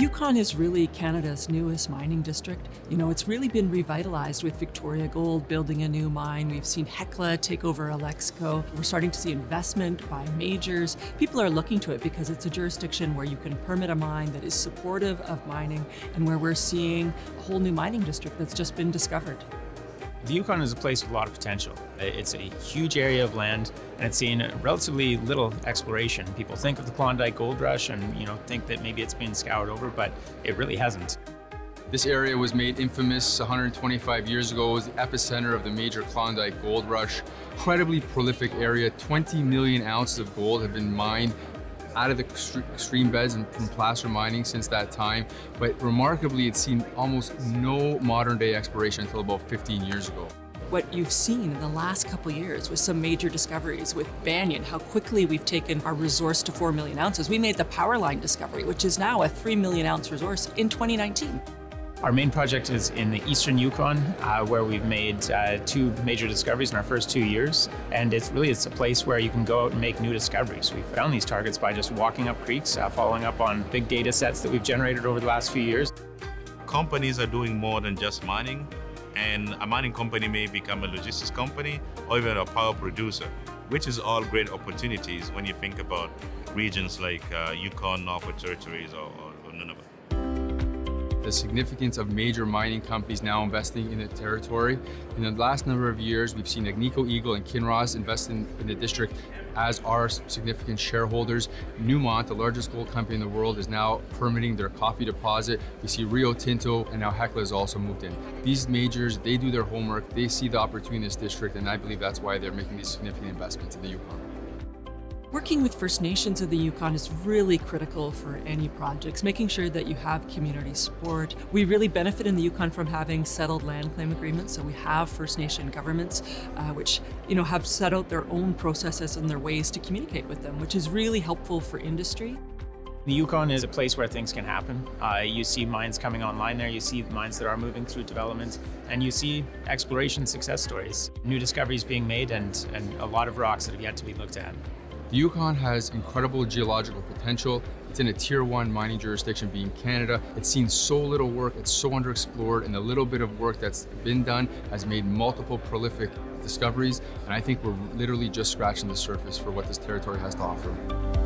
Yukon is really Canada's newest mining district. You know, it's really been revitalized with Victoria Gold building a new mine. We've seen Hecla take over Alexco. We're starting to see investment by majors. People are looking to it because it's a jurisdiction where you can permit a mine that is supportive of mining and where we're seeing a whole new mining district that's just been discovered. The Yukon is a place with a lot of potential. It's a huge area of land, and it's seen relatively little exploration. People think of the Klondike Gold Rush and, you know, think that maybe it's been scoured over, but it really hasn't. This area was made infamous 125 years ago. It was the epicenter of the major Klondike Gold Rush. Incredibly prolific area. 20 million ounces of gold have been mined out of the extreme beds and from placer mining since that time, but remarkably it's seen almost no modern day exploration until about 15 years ago. What you've seen in the last couple of years with some major discoveries with Banyan, how quickly we've taken our resource to 4 million ounces. We made the power line discovery, which is now a 3 million ounce resource in 2019. Our main project is in the eastern Yukon, where we've made two major discoveries in our first 2 years. And it's a place where you can go out and make new discoveries. We found these targets by just walking up creeks, following up on big data sets that we've generated over the last few years. Companies are doing more than just mining, and a mining company may become a logistics company or even a power producer, which is all great opportunities when you think about regions like Yukon, Northwest Territories, or Nunavut. The significance of major mining companies now investing in the territory. In the last number of years, we've seen Agnico Eagle and Kinross invest in the district as our significant shareholders. Newmont, the largest gold company in the world, is now permitting their coffee deposit. We see Rio Tinto, and now Hecla has also moved in. These majors, they do their homework, they see the opportunity in this district, and I believe that's why they're making these significant investments in the Yukon. Working with First Nations of the Yukon is really critical for any projects, making sure that you have community support. We really benefit in the Yukon from having settled land claim agreements, so we have First Nation governments which, you know, have set out their own processes and their ways to communicate with them, which is really helpful for industry. The Yukon is a place where things can happen. You see mines coming online there, you see mines that are moving through development, and you see exploration success stories, new discoveries being made, and a lot of rocks that have yet to be looked at. The Yukon has incredible geological potential. It's in a Tier 1 mining jurisdiction, being Canada. It's seen so little work, it's so underexplored, and the little bit of work that's been done has made multiple prolific discoveries, and I think we're literally just scratching the surface for what this territory has to offer.